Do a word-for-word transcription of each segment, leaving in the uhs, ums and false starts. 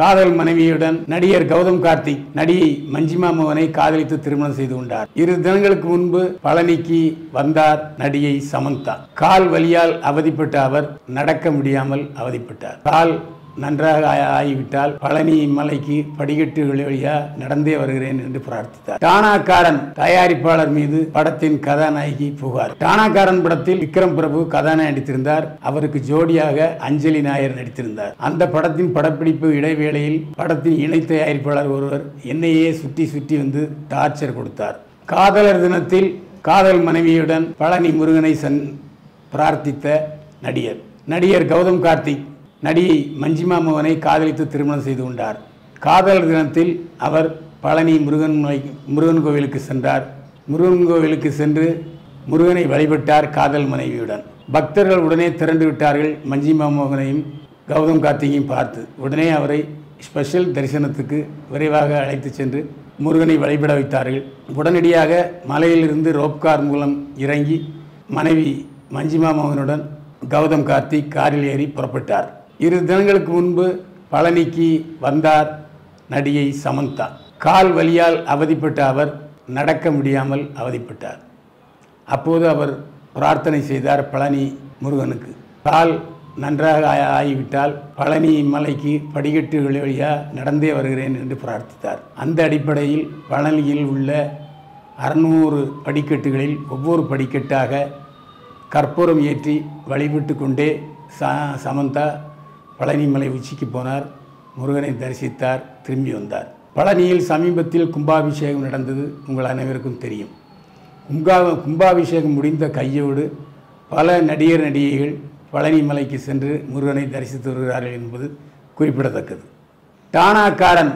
காதல் மனைவியுடன் நடிகர் கௌதம் கார்த்திக் நடிகை மஞ்சிமா மோகனை காதலித்து திருமணம் செய்து கொண்டார். இரு தினங்களுக்கு முன்பு பழனிக்கு வந்தார் நடிகை சமந்தா. கால் வலியால் அவதிப்பட்ட அவர் நடக்க முடியாமல் அவதிப்பட்டார். கால் நன்றாக ஆகிவிட்டால் பழனி மலைக்கு படிக்கட்டு வழியா நடந்தே வருகிறேன் என்று பிரார்த்தித்தார். தானா காரன் தயாரிப்பாளர் மீது படத்தின் கதாநாயகி புகார். தானா காரன் படத்தில் விக்ரம் பிரபு கதாநாயகி நடித்திருந்தார். அவருக்கு ஜோடியாக அஞ்சலி நாயர் நடித்திருந்தார். அந்த படத்தின் படப்பிடிப்பு இடைவேளையில் படத்தின் இணை தயாரிப்பாளர் ஒருவர் என்னையே சுற்றி சுற்றி வந்து டார்ச்சர் கொடுத்தார். காதலர் தினத்தில் காதல் மனைவியுடன் பழனி முருகனை சன் பிரார்த்தித்த நடிகர் நடிகர் கௌதம் கார்த்திக் நடிகை மஞ்சிமா மோகனை காதலித்து திருமணம் செய்து கொண்டார். காதலர் தினத்தில் அவர் பழனி முருகன் முருகன் கோவிலுக்கு சென்றார். முருகன் கோவிலுக்கு சென்று முருகனை வழிபட்டார் காதல் மனைவியுடன். பக்தர்கள் உடனே திரண்டு விட்டார்கள். மஞ்சிமா மோகனையும் கௌதம் கார்த்திகையும் பார்த்து உடனே அவரை ஸ்பெஷல் தரிசனத்துக்கு விரைவாக அழைத்து சென்று முருகனை வழிபட வைத்தார்கள். உடனடியாக மலையிலிருந்து ரோப்கார் மூலம் இறங்கி மனைவி மஞ்சிமா மோகனுடன் கௌதம் கார்த்திக் காரில் ஏறி புறப்பட்டார். இரு தினங்களுக்கு முன்பு பழனிக்கு வந்தார் நடிகை சமந்தா. கால் வலியால் அவதிப்பட்ட அவர் நடக்க முடியாமல் அவதிப்பட்டார். அப்போது அவர் பிரார்த்தனை செய்தார் பழனி முருகனுக்கு. கால் நன்றாக ஆகிவிட்டால் பழனி மலைக்கு படிக்கட்டு வழியா நடந்தே வருகிறேன் என்று பிரார்த்தித்தார். அந்த அடிப்படையில் பழனியில் உள்ள அறுநூறு படிக்கட்டுகளில் ஒவ்வொரு படிக்கட்டாக கற்பூரம் ஏற்றி வழிபட்டு கொண்டே சமந்தா பழனிமலை உச்சிக்கு போனார். முருகனை தரிசித்தார், திரும்பி வந்தார். பழனியில் சமீபத்தில் கும்பாபிஷேகம் நடந்தது, உங்கள் அனைவருக்கும் தெரியும். கும்பா கும்பாபிஷேகம் முடிந்த கையோடு பல நடிகர் நடிகைகள் பழனிமலைக்கு சென்று முருகனை தரிசித்து வருகிறார்கள் என்பது குறிப்பிடத்தக்கது. தானா காரன்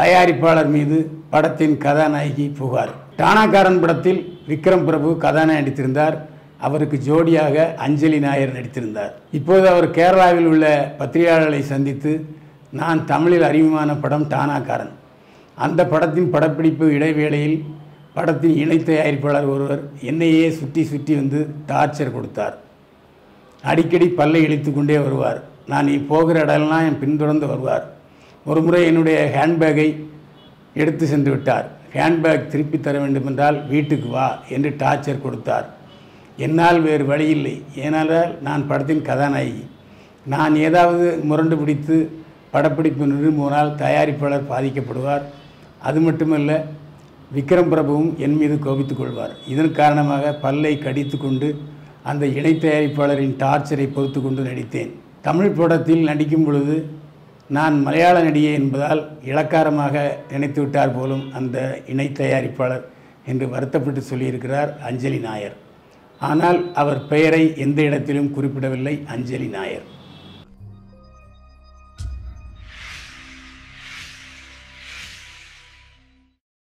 தயாரிப்பாளர் மீது படத்தின் கதாநாயகி புகார். தானா காரன் படத்தில் விக்ரம் பிரபு கதாநாயகி நடித்திருந்தார். அவருக்கு ஜோடியாக அஞ்சலி நாயர் நடித்திருந்தார். இப்போது அவர் கேரளாவில் உள்ள பத்திரிகையாளர்களை சந்தித்து நான் தமிழில் அறிமுகமான படம் தானா காரன். அந்த படத்தின் படப்பிடிப்பு இடைவேளையில் படத்தின் இணை தயாரிப்பாளர் ஒருவர் என்னையே சுற்றி சுற்றி வந்து டார்ச்சர் கொடுத்தார். அடிக்கடி பல்லை இழுத்து கொண்டே வருவார். நான் போகிற இடம்லாம் என் பின்தொடர்ந்து வருவார். ஒருமுறை என்னுடைய ஹேண்ட்பேக்கை எடுத்து சென்று விட்டார். ஹேண்ட்பேக் திருப்பி தர வேண்டுமென்றால் வீட்டுக்கு வா என்று டார்ச்சர் கொடுத்தார். என்னால் வேறு வழியில்லை, ஏனென்றால் நான் படத்தின் கதாநாயகி. நான் ஏதாவது முரண்டு பிடித்து படப்பிடிப்பு நிறுவனால் தயாரிப்பாளர் பாதிக்கப்படுவார். அது மட்டுமல்ல, விக்ரம் பிரபுவும் என் மீது கோபித்து கொள்வார். இதன் காரணமாக பல்லை கடித்து கொண்டு அந்த இணை தயாரிப்பாளரின் டார்ச்சரை பொறுத்து கொண்டு நடித்தேன். தமிழ் படத்தில் நடிக்கும் பொழுது நான் மலையாள நடிகை என்பதால் இளக்காரமாக நினைத்து விட்டார் போலும் அந்த இணை தயாரிப்பாளர் என்று வருத்தப்பட்டு சொல்லியிருக்கிறார் அஞ்சலி நாயர். ஆனால் அவர் பெயரை எந்த இடத்திலும் குறிப்பிடவில்லை அஞ்சலி நாயர்.